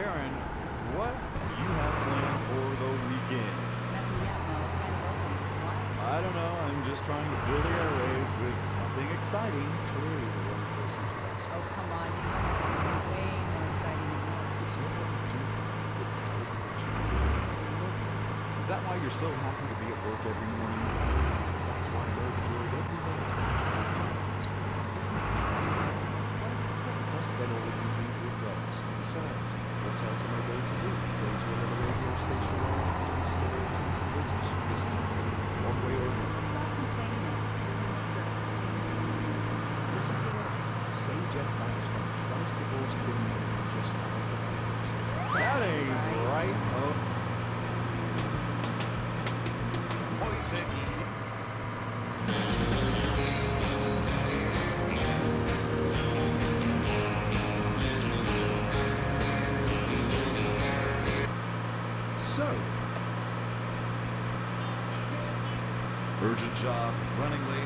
Karen, what do you have planned for the weekend? Nothing yet, no. Why? I don't know. I'm just trying to fill the airwaves with something exciting. Clearly the wrong person to ask. Oh, come on. You know, it's way more exciting than yours. It's not what you do. It's how you feel. Is that why you're so happy to be at work every morning? That's why I love the joy of everybody. That's why Science. What tells them they to do? Go to another radio station or any stereotypical British. This is one way or another. Stop complaining. Listen to that. Sage advice from twice divorced women who just found the papers. That ain't right. Urgent job, running late.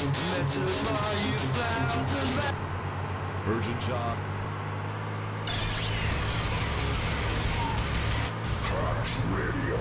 Meant to buy you flowers and urgent job. Crash Radio.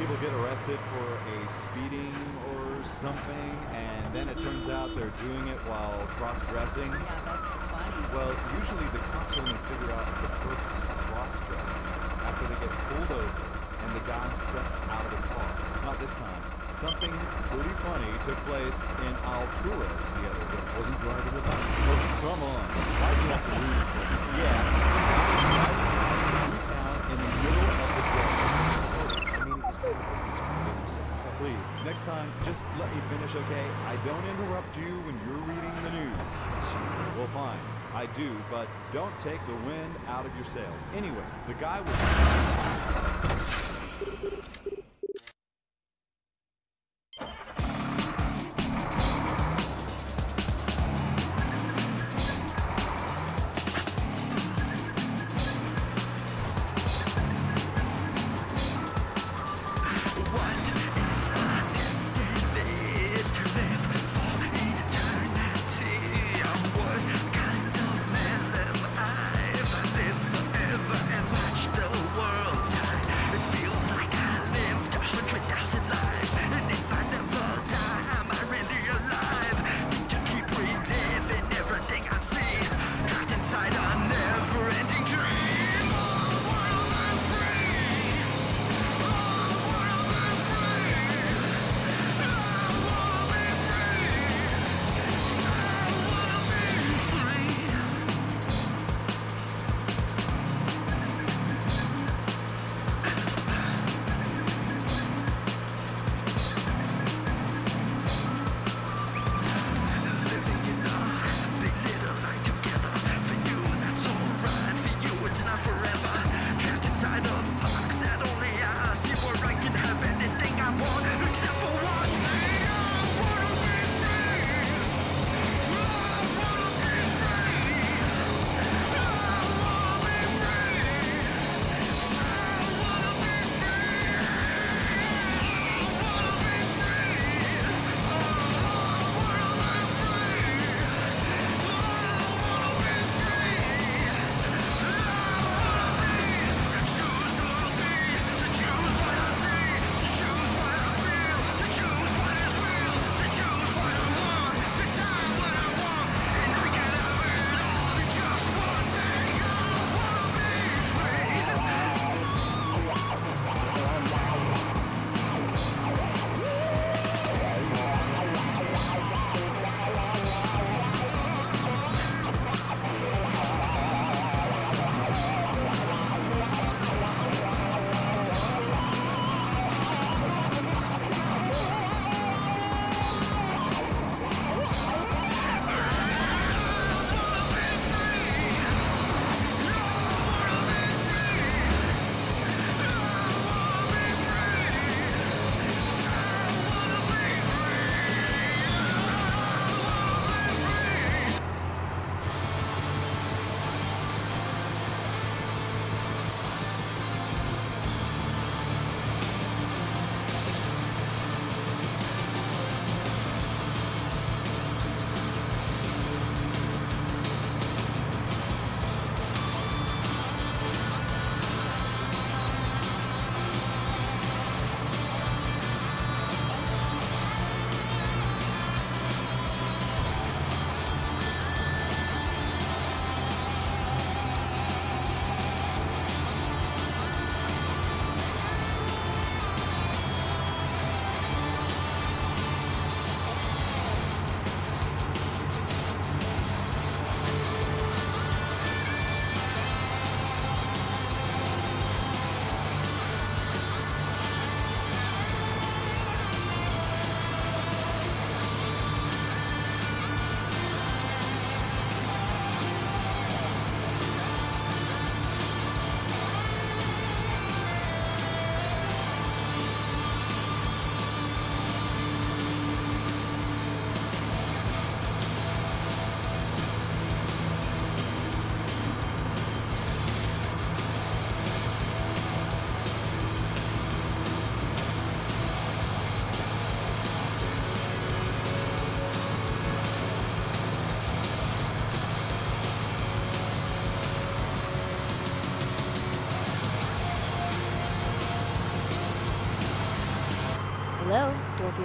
People get arrested for a speeding or something, and then it turns out they're doing it while cross-dressing. Yeah, that's funny. Well, usually the cops only figure out the perks of cross-dressing after they get pulled over and the guy steps out of the car. Not this time. Something pretty funny took place in Alturas the other day. Wasn't driving with us. Oh, come on. Why do you have to leave? Yeah. Town in the middle of the day. Please, next time, just let me finish, okay? I don't interrupt you when you're reading the news. Well, fine, I do, but don't take the wind out of your sails. Anyway, the guy was...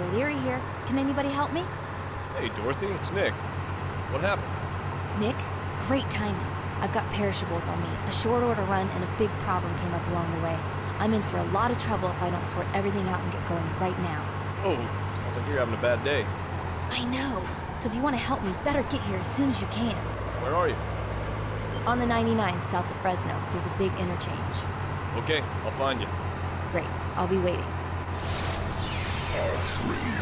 Dorothy O'Leary here. Can anybody help me? Hey, Dorothy, it's Nick. What happened? Nick, great timing. I've got perishables on me, a short order run, and a big problem came up along the way. I'm in for a lot of trouble if I don't sort everything out and get going right now. Oh, sounds like you're having a bad day. I know. So if you want to help me, better get here as soon as you can. Where are you? On the 99 south of Fresno. There's a big interchange. Okay, I'll find you. Great. I'll be waiting. I'll free you.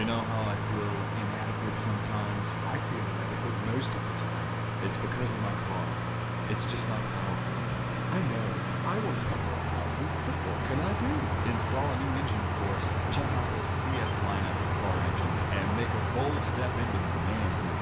You know how I feel inadequate sometimes? I feel inadequate most of the time. It's because of my car. It's just not powerful. I know. I want to be more powerful, but what can I do? Install a new engine, of course. Check out the CS lineup of car engines and make a bold step into the man.